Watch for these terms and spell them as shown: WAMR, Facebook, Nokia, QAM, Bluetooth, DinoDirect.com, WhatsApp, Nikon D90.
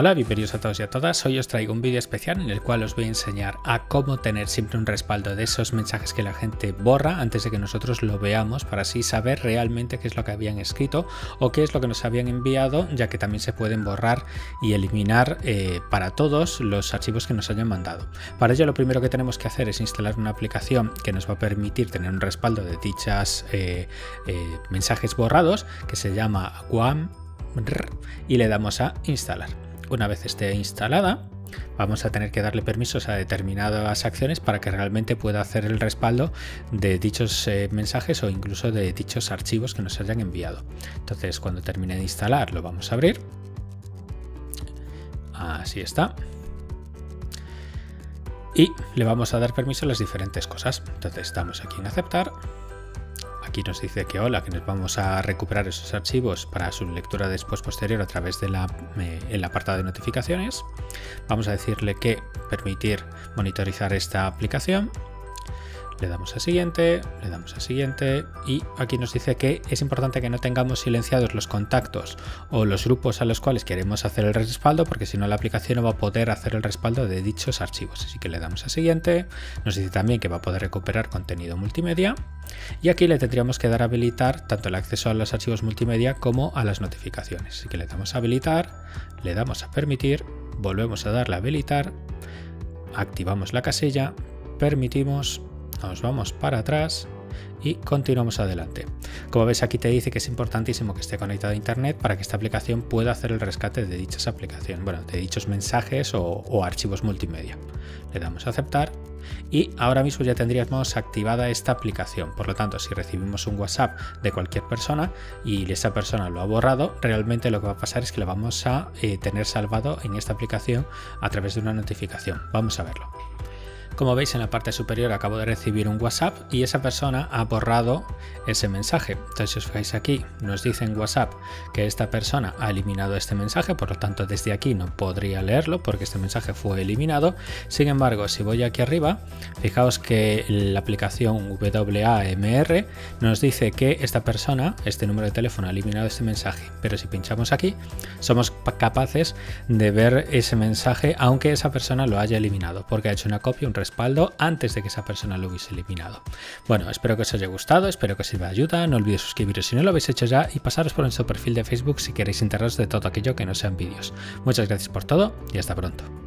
Hola, bienvenidos a todos y a todas. Hoy os traigo un vídeo especial en el cual os voy a enseñar a cómo tener siempre un respaldo de esos mensajes que la gente borra antes de que nosotros lo veamos, para así saber realmente qué es lo que habían escrito o qué es lo que nos habían enviado, ya que también se pueden borrar y eliminar para todos los archivos que nos hayan mandado. Para ello, lo primero que tenemos que hacer es instalar una aplicación que nos va a permitir tener un respaldo de dichas mensajes borrados, que se llama QAM, y le damos a instalar. Una vez esté instalada, vamos a tener que darle permisos a determinadas acciones para que realmente pueda hacer el respaldo de dichos mensajes o incluso de dichos archivos que nos hayan enviado. Entonces, cuando termine de instalar, lo vamos a abrir. Así está. Y le vamos a dar permiso a las diferentes cosas. Entonces, damos aquí en aceptar. Aquí nos dice que hola, que nos vamos a recuperar esos archivos para su lectura después posterior a través de el apartado de notificaciones. Vamos a decirle que permitir monitorizar esta aplicación. Le damos a siguiente, le damos a siguiente, y aquí nos dice que es importante que no tengamos silenciados los contactos o los grupos a los cuales queremos hacer el respaldo, porque si no la aplicación no va a poder hacer el respaldo de dichos archivos. Así que le damos a siguiente. Nos dice también que va a poder recuperar contenido multimedia, y aquí le tendríamos que dar a habilitar tanto el acceso a los archivos multimedia como a las notificaciones. Así que le damos a habilitar, le damos a permitir, volvemos a darle a habilitar, activamos la casilla, permitimos, nos vamos para atrás y continuamos adelante. Como ves, aquí te dice que es importantísimo que esté conectado a internet para que esta aplicación pueda hacer el rescate de dichas aplicaciones, bueno, de dichos mensajes o archivos multimedia. Le damos a aceptar y ahora mismo ya tendríamos activada esta aplicación. Por lo tanto, si recibimos un WhatsApp de cualquier persona y esa persona lo ha borrado, realmente lo que va a pasar es que lo vamos a tener salvado en esta aplicación a través de una notificación. Vamos a verlo. Como veis, en la parte superior acabo de recibir un WhatsApp y esa persona ha borrado ese mensaje. Entonces, si os fijáis aquí, nos dice en WhatsApp que esta persona ha eliminado este mensaje, por lo tanto desde aquí no podría leerlo porque este mensaje fue eliminado. Sin embargo, si voy aquí arriba, fijaos que la aplicación WAMR nos dice que esta persona, este número de teléfono, ha eliminado este mensaje. Pero si pinchamos aquí, somos capaces de ver ese mensaje aunque esa persona lo haya eliminado, porque ha hecho una copia, un respaldo antes de que esa persona lo hubiese eliminado. Bueno, espero que os haya gustado, espero que os sirva de ayuda. No olvidéis suscribiros si no lo habéis hecho ya y pasaros por nuestro perfil de Facebook si queréis enteraros de todo aquello que no sean vídeos. Muchas gracias por todo y hasta pronto.